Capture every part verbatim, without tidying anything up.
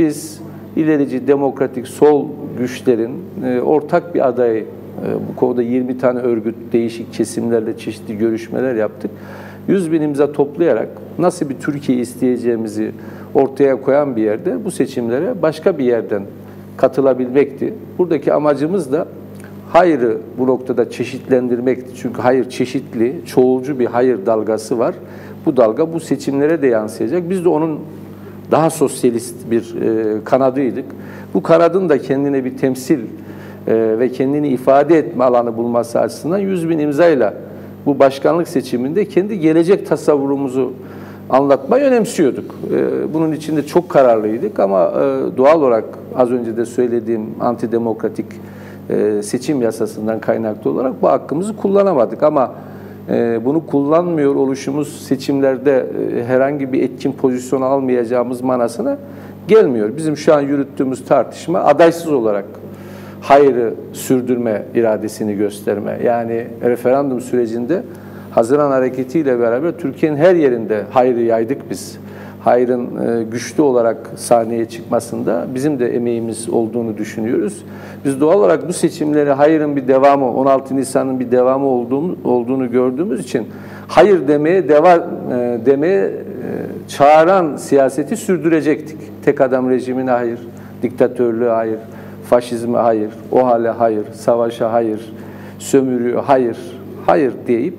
biz ilerici demokratik sol güçlerin e, ortak bir adayı, e, bu konuda yirmi tane örgüt, değişik kesimlerle çeşitli görüşmeler yaptık. yüz bin imza toplayarak nasıl bir Türkiye isteyeceğimizi ortaya koyan bir yerde bu seçimlere başka bir yerden katılabilmekti. Buradaki amacımız da hayırı bu noktada çeşitlendirmekti. Çünkü hayır çeşitli, çoğulcu bir hayır dalgası var. Bu dalga bu seçimlere de yansıyacak. Biz de onun daha sosyalist bir e, kanadıydık. Bu kanadın da kendine bir temsil e, ve kendini ifade etme alanı bulması açısından yüz bin imzayla bu başkanlık seçiminde kendi gelecek tasavvurumuzu anlatmayı önemsiyorduk. E, bunun için de çok kararlıydık ama e, doğal olarak az önce de söylediğim antidemokratik e, seçim yasasından kaynaklı olarak bu hakkımızı kullanamadık ama bunu kullanmıyor oluşumuz seçimlerde herhangi bir etkin pozisyon almayacağımız manasına gelmiyor. Bizim şu an yürüttüğümüz tartışma adaysız olarak hayrı sürdürme iradesini gösterme. Yani referandum sürecinde Haziran Hareketi ile beraber Türkiye'nin her yerinde hayrı yaydık biz. Hayrın güçlü olarak sahneye çıkmasında bizim de emeğimiz olduğunu düşünüyoruz. Biz doğal olarak bu seçimleri hayrın bir devamı, on altı Nisan'ın bir devamı olduğunu gördüğümüz için hayır demeye, devam demeye çağıran siyaseti sürdürecektik. Tek adam rejimine hayır, diktatörlüğe hayır, faşizme hayır, o hale hayır, savaşa hayır, sömürüye hayır, hayır deyip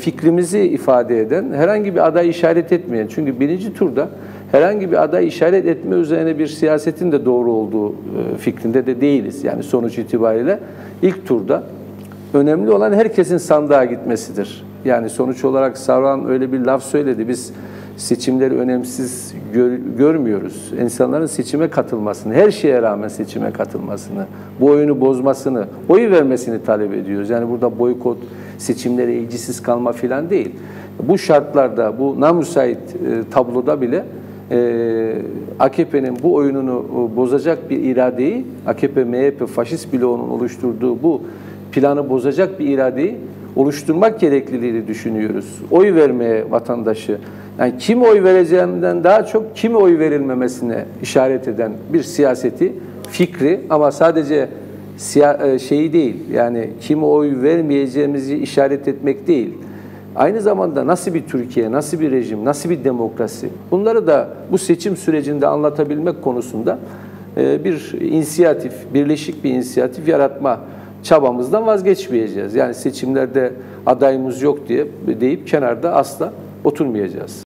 fikrimizi ifade eden, herhangi bir aday işaret etmeyen, çünkü birinci turda herhangi bir aday işaret etme üzerine bir siyasetin de doğru olduğu fikrinde de değiliz. Yani sonuç itibariyle ilk turda önemli olan herkesin sandığa gitmesidir. Yani sonuç olarak Savran öyle bir laf söyledi, biz seçimleri önemsiz gör, görmüyoruz. İnsanların seçime katılmasını, her şeye rağmen seçime katılmasını, bu oyunu bozmasını, oy vermesini talep ediyoruz. Yani burada boykot, seçimlere ilgisiz kalma filan değil. Bu şartlarda, bu namüsait e, tabloda bile e, A K P'nin bu oyununu e, bozacak bir iradeyi, A K P, M H P, faşist bloğunun oluşturduğu bu planı bozacak bir iradeyi oluşturmak gerekliliğini düşünüyoruz. Oy vermeye vatandaşı, yani kim oy vereceğinden daha çok kim oy verilmemesine işaret eden bir siyaseti, fikri ama sadece şeyi değil, yani kime oy vermeyeceğimizi işaret etmek değil. Aynı zamanda nasıl bir Türkiye, nasıl bir rejim, nasıl bir demokrasi, bunları da bu seçim sürecinde anlatabilmek konusunda bir inisiyatif, birleşik bir inisiyatif yaratma çabamızdan vazgeçmeyeceğiz. Yani seçimlerde adayımız yok diye deyip kenarda asla oturmayacağız.